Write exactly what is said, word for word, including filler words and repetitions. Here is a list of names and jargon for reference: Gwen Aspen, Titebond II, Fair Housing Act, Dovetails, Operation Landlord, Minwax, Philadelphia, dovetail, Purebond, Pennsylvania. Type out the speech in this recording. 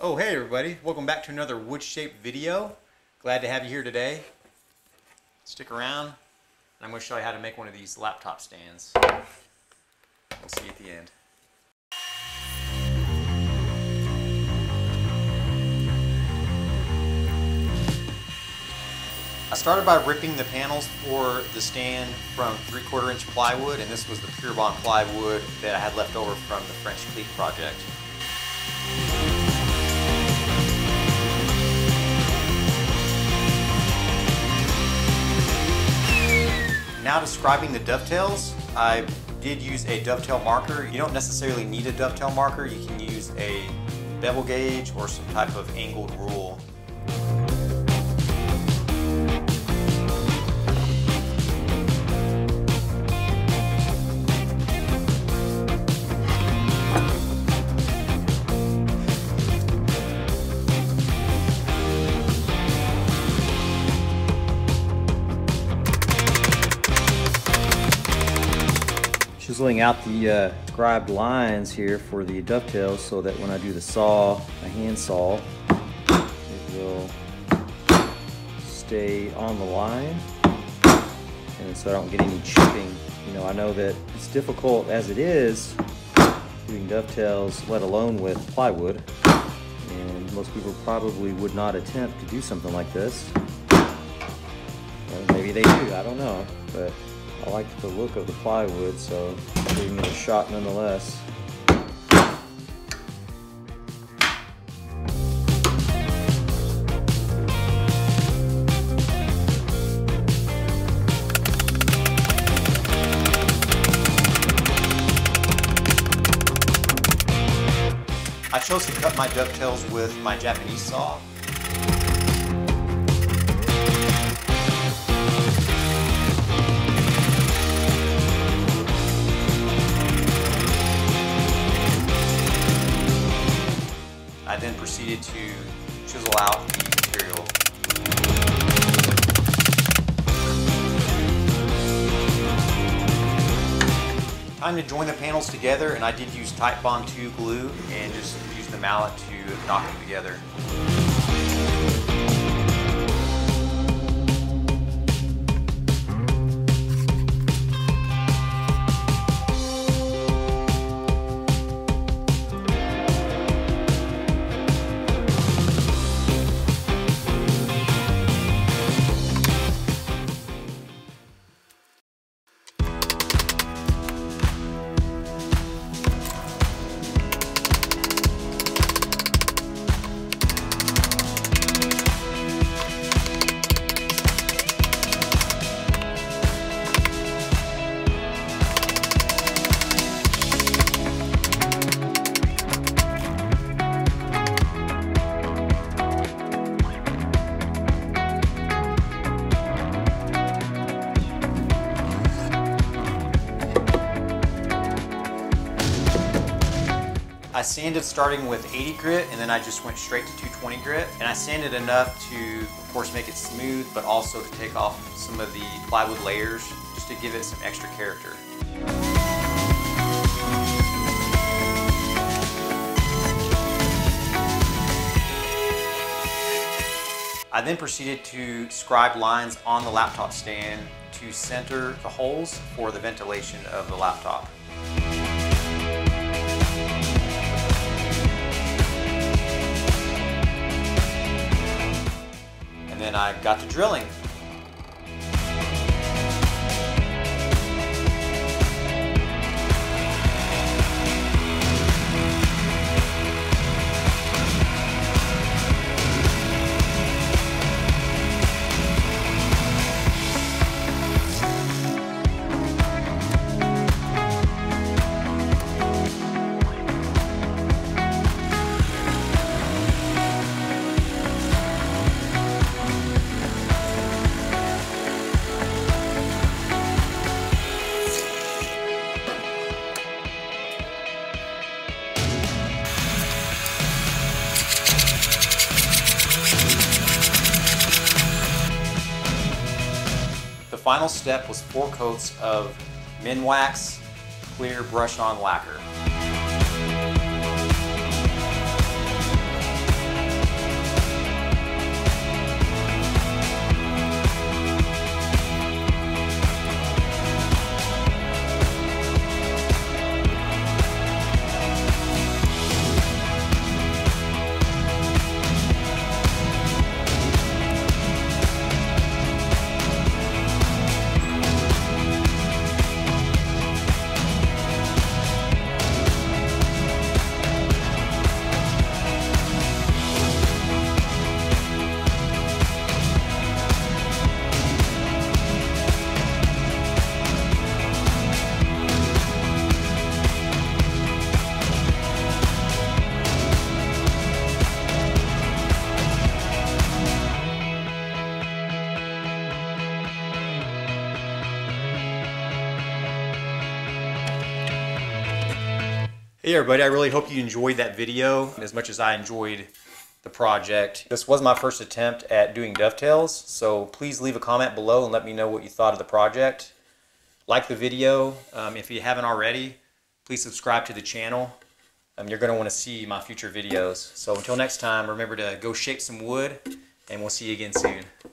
Oh, hey everybody, welcome back to another wood shape video. Glad to have you here today. Stick around and I'm going to show you how to make one of these laptop stands. We'll see you at the end. I started by ripping the panels for the stand from three quarter inch plywood, and this was the Purebond plywood that I had left over from the French Cleat project. Now, describing the dovetails, I did use a dovetail marker. You don't necessarily need a dovetail marker. You can use a bevel gauge or some type of angled rule. Chiseling out the uh, scribed lines here for the dovetails so that when I do the saw, my hand saw, it will stay on the line and so I don't get any chipping. You know, I know that it's difficult as it is doing dovetails, let alone with plywood, and most people probably would not attempt to do something like this. Well, maybe they do, I don't know, but I like the look of the plywood, so I'm giving it a shot nonetheless. I chose to cut my dovetails with my Japanese saw. I then proceeded to chisel out the material. Time to join the panels together, and I did use Titebond two glue and just use the mallet to knock them together. I sanded starting with eighty grit, and then I just went straight to two twenty grit. And I sanded enough to, of course, make it smooth, but also to take off some of the plywood layers, just to give it some extra character. I then proceeded to scribe lines on the laptop stand to center the holes for the ventilation of the laptop. And I got to drilling. The final step was four coats of Minwax clear brush-on lacquer. Hey everybody, I really hope you enjoyed that video as much as I enjoyed the project. This was my first attempt at doing dovetails, so please leave a comment below and let me know what you thought of the project. Like the video. Um, if you haven't already, please subscribe to the channel. Um, you're going to want to see my future videos. So until next time, remember to go shape some wood, and we'll see you again soon.